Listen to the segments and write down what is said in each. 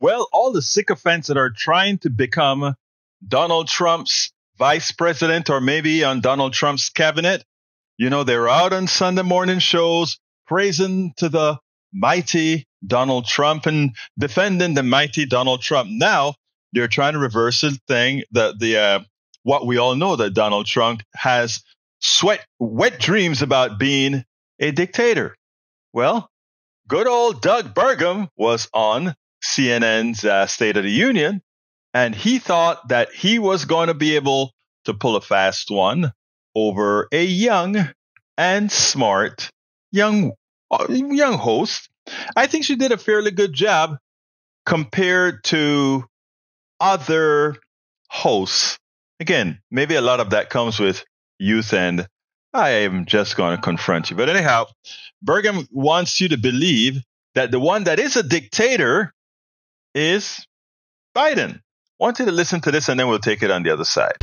Well, all the sycophants that are trying to become Donald Trump's vice president or maybe on Donald Trump's cabinet, you know, they're out on Sunday morning shows praising to the mighty Donald Trump and defending the mighty Donald Trump. Now they're trying to reverse the thing that what we all know, that Donald Trump has wet dreams about being a dictator. Well, good old Doug Burgum was on CNN's State of the Union, and he thought that he was going to be able to pull a fast one over a young and smart young host. I think she did a fairly good job compared to other hosts. Again, maybe a lot of that comes with youth, and I am just going to confront you. But anyhow, Burgum wants you to believe that the one that is a dictator is Biden. I want you to listen to this, and then we'll take it on the other side.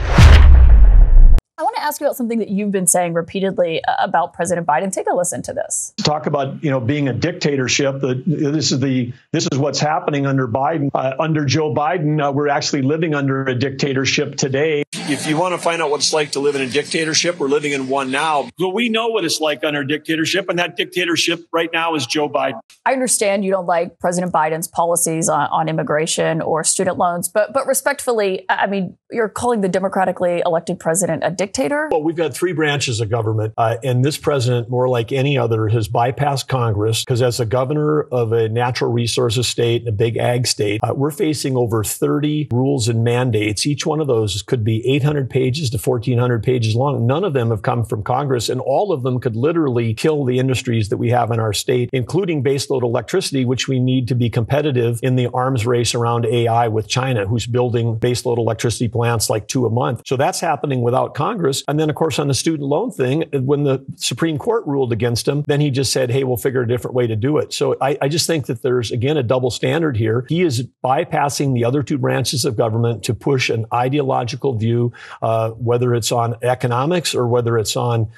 I want to ask you about something that you've been saying repeatedly about President Biden. Take a listen to this. Talk about, you know, being a dictatorship. This is what's happening under Biden. Under Joe Biden, we're actually living under a dictatorship today. If you want to find out what it's like to live in a dictatorship, we're living in one now. Well, we know what it's like under dictatorship, and that dictatorship right now is Joe Biden. I understand you don't like President Biden's policies on immigration or student loans, but respectfully, I mean, you're calling the democratically elected president a dictator. Well, we've got three branches of government, and this president, more like any other, has bypassed Congress because as the governor of a natural resources state and a big ag state, we're facing over 30 rules and mandates. Each one of those could be 800 pages to 1,400 pages long. None of them have come from Congress, and all of them could literally kill the industries that we have in our state, including baseload electricity, which we need to be competitive in the arms race around AI with China, who's building baseload electricity plants like 2 a month. So that's happening without Congress. And then, of course, on the student loan thing, when the Supreme Court ruled against him, then he just said, hey, we'll figure a different way to do it. So I just think that there's, again, a double standard here. He is bypassing the other two branches of government to push an ideological view, whether it's on economics or whether it's on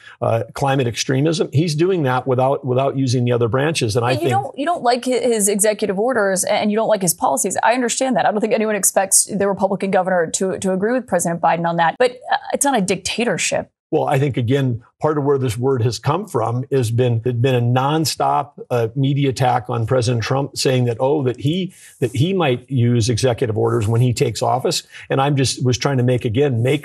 climate extremism. He's doing that without using the other branches. And you don't like his executive orders and you don't like his policies. I understand that. I don't think anyone expects the Republican governor to agree with President Biden on that. But it's not a dictatorship. Well, I think, again, part of where this word has come from has been a nonstop media attack on President Trump saying that, oh, that he might use executive orders when he takes office. And I'm just was trying to make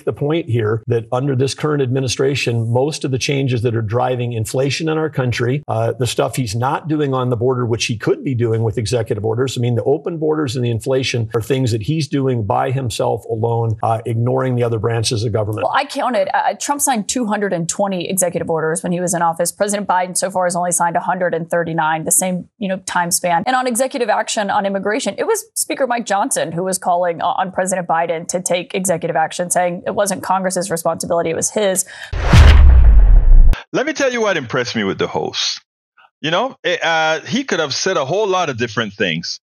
the point here that under this current administration, most of the changes that are driving inflation in our country, the stuff he's not doing on the border, which he could be doing with executive orders. I mean, the open borders and the inflation are things that he's doing by himself alone, ignoring the other branches of government. Well, I counted. Trump signed 220 executive orders when he was in office. President Biden so far has only signed 139, the same, you know, time span. And on executive action on immigration, it was Speaker Mike Johnson who was calling on President Biden to take executive action, saying it wasn't Congress's responsibility, it was his. Let me tell you what impressed me with the host. You know, he could have said a whole lot of different things,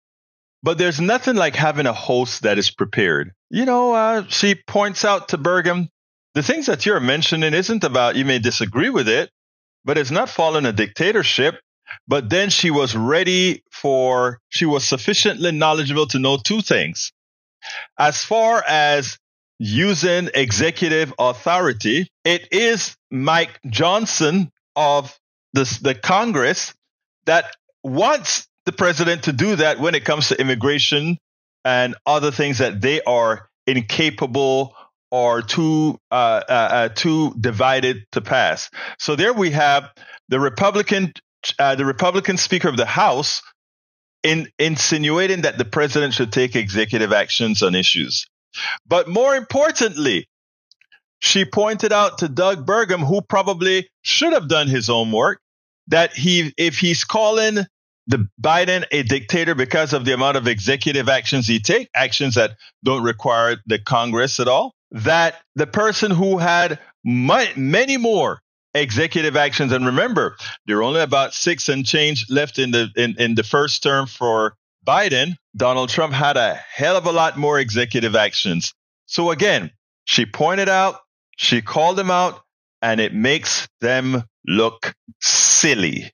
but there's nothing like having a host that is prepared. You know, she points out to Burgum, the things that you're mentioning isn't about, you may disagree with it, but it's not following a dictatorship. But then she was she was sufficiently knowledgeable to know two things. As far as using executive authority, it is Mike Johnson of the Congress that wants the president to do that when it comes to immigration and other things that they are incapable of or too divided to pass. So there we have the Republican Speaker of the House insinuating that the president should take executive actions on issues. But more importantly, she pointed out to Doug Burgum, who probably should have done his own work, that if he's calling the Biden a dictator because of the amount of executive actions he takes, actions that don't require the Congress at all, that the person who had many more executive actions, and remember, there are only about 6 and change left in the first term for Biden, Donald Trump had a hell of a lot more executive actions. So again, she pointed out, she called them out, and it makes them look silly.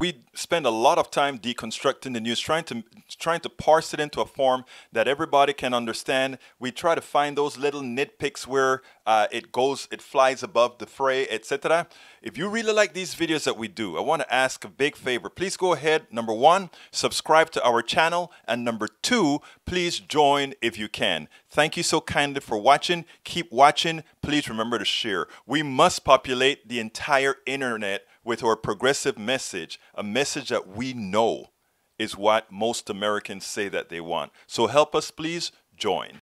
We spend a lot of time deconstructing the news, trying to parse it into a form that everybody can understand. We try to find those little nitpicks where it flies above the fray, etc. If you really like these videos that we do, I want to ask a big favor. Please go ahead, number one, subscribe to our channel, and number two, please join if you can. Thank you so kindly for watching. Keep watching. Please remember to share. We must populate the entire internet with our progressive message, a message that we know is what most Americans say that they want. So help us, please join.